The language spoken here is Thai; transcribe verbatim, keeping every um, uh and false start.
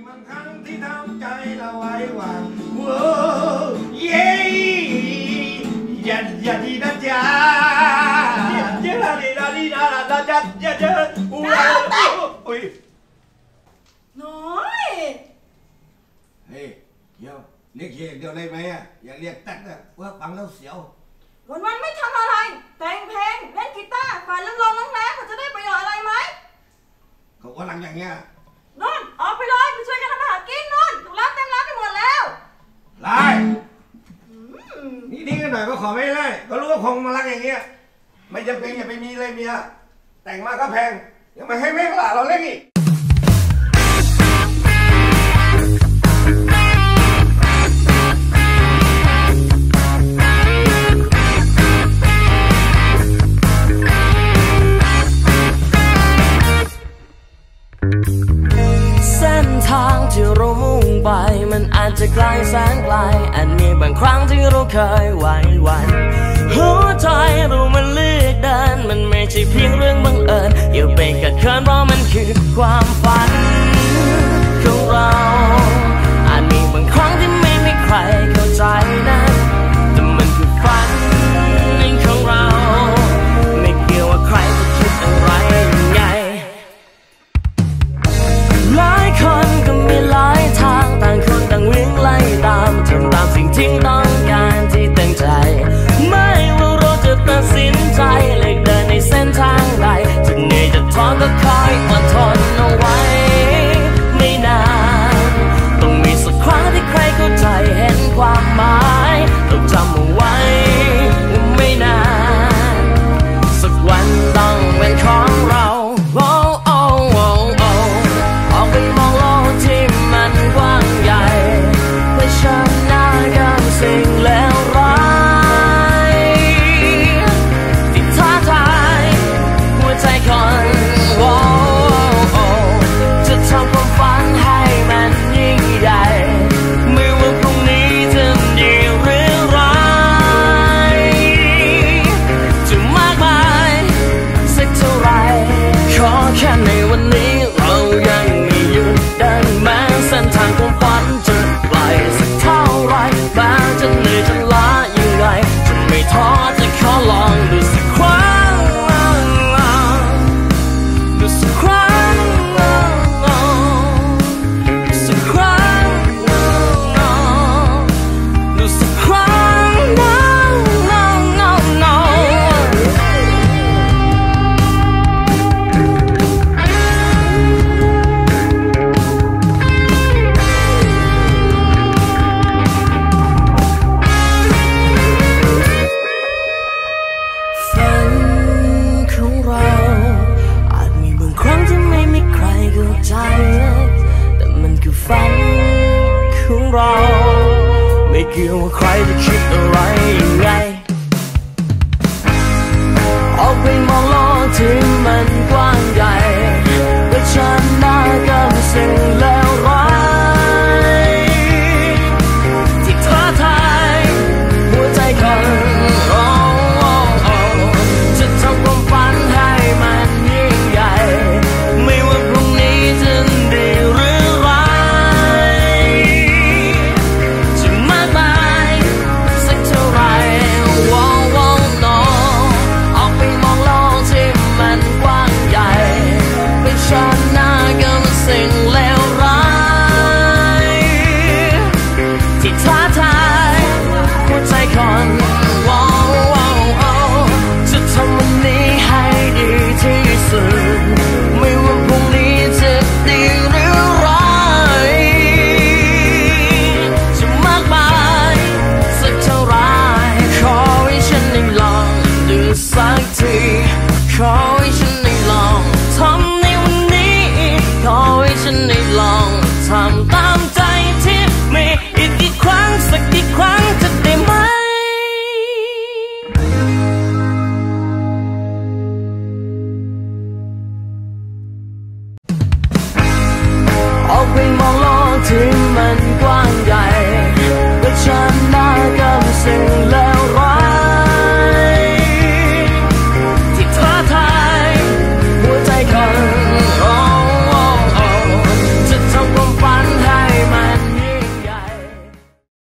ที่มันครั้งที่ทำใจเราไว้วางโว้เย้ยัดยัดดีดัดจ้าเจ้าละดีละดีละละดัดยัดยัดเจ้าอุ้ยน้อยเฮ้ยเดี๋ยวเรียกเฮียเดี๋ยวได้ไหมอ่ะอย่าเรียกตักนะว่าปังแล้วเสียววันวันไม่ทำอะไรแต่งเพลงเล่นกีตาร์ฝ่ายลำลองล้างน้ำเขาจะได้ประโยชน์อะไรไหมเขาก็ลังอย่างเงี้ยนนออกไปเลยไปช่วยกันทำอาหารกินนนถูกรับเต็มรับไปหมดแล้วไล่นี่ดีกันหน่อยก็ขอไม่ไล่ก็รู้ว่าคงมาลักอย่างเงี้ยไม่จำเป็นอย่าไปมีเลยเมียแต่งมาก็แพงยังไม่ให้แม่หล่าเราเล่นอีกทางที่เรามุ่งไปมันอาจจะไกลแสนไกลอันมีบางครั้งที่เราเคยไหวหวั่นหัวใจเรามันเลือกเดินมันไม่ใช่เพียงเรื่องบังเอิญอย่าไปกัดเคินเพราะมันคือความฝันของเราอาจมีบางครั้งที่ไม่มีใครเข้าใจนะแต่มันคือฝันของเราไม่เกี่ยวว่าใครจะคิดอะไรยังไงหลายคนก็มีหลายทางต่างคนต่างวิ่งไล่ตามทำตามสิ่งที่ต้องการที่ตั้งใจไม่ว่าเราจะตัดสินใจเลือกเดินในเส้นทางใดจะเหนื่อยจะท้อก็คอยอดทนเอาไว้ไม่นานต้องมีสักครั้งที่ใครเข้าใจเห็นความหมายต้องจำเอาไว้ไม่นานสักวันต้องเป็นของเราไม่เกี่ยวว่าใครจะคิดอะไรยังไง